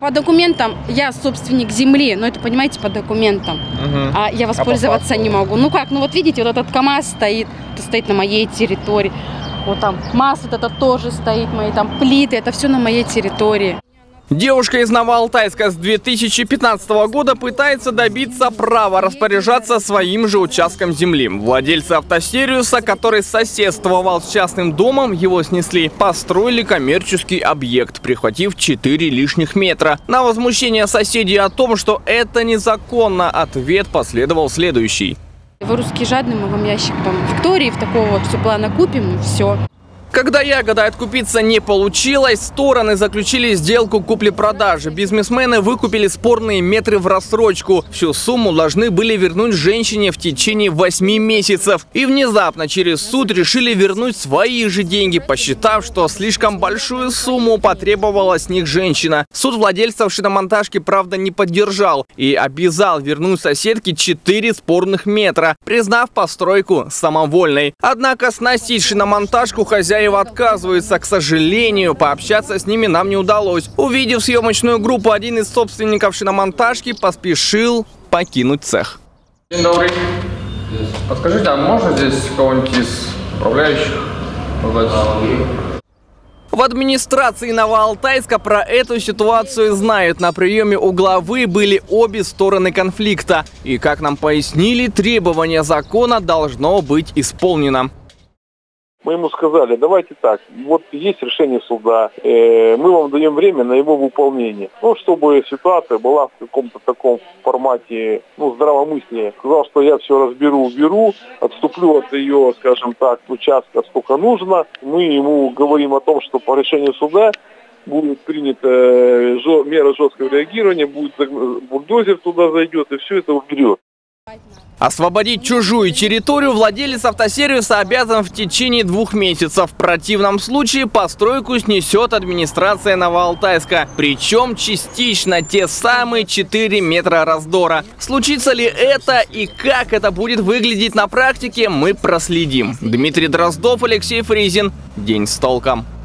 По документам я собственник земли, но это, понимаете, по документам. Угу. А я воспользоваться не могу. Ну как, ну вот видите, вот этот КАМАЗ стоит на моей территории. Вот там МАЗ этот тоже стоит, мои там плиты, это все на моей территории. Девушка из Новоалтайска с 2015 года пытается добиться права распоряжаться своим же участком земли. Владельцы автосервиса, который соседствовал с частным домом, его снесли, построили коммерческий объект, прихватив 4 лишних метра. На возмущение соседей о том, что это незаконно, ответ последовал следующий. Вы русские жадные, мы вам ящик там Виктории, в такого вот все плана купим и все. Когда ягода откупиться не получилось, стороны заключили сделку купли-продажи. Бизнесмены выкупили спорные метры в рассрочку. Всю сумму должны были вернуть женщине в течение 8 месяцев. И внезапно через суд решили вернуть свои же деньги, посчитав, что слишком большую сумму потребовала с них женщина. Суд владельцев шиномонтажки, правда, не поддержал и обязал вернуть соседке 4 спорных метра, признав постройку самовольной. Однако сносить шиномонтажку хозяин отказываются. К сожалению, пообщаться с ними нам не удалось. Увидев съемочную группу, один из собственников шиномонтажки поспешил покинуть цех. День добрый. Подскажите, а можно здесь кого-нибудь из управляющих? В администрации Новоалтайска про эту ситуацию знают. На приеме у главы были обе стороны конфликта. И, как нам пояснили, требование закона должно быть исполнено. Мы ему сказали, давайте так, вот есть решение суда, мы вам даем время на его выполнение. Ну, чтобы ситуация была в каком-то таком формате, ну, здравомыслия. Сказал, что я все разберу, уберу, отступлю от ее, скажем так, участка сколько нужно. Мы ему говорим о том, что по решению суда будет принята мера жесткого реагирования, будет бульдозер туда зайдет и все это уберет. Освободить чужую территорию владелец автосервиса обязан в течение 2 месяцев. В противном случае постройку снесет администрация Новоалтайска. Причем частично те самые 4 метра раздора. Случится ли это и как это будет выглядеть на практике, мы проследим. Дмитрий Дроздов, Алексей Фризин. День с толком.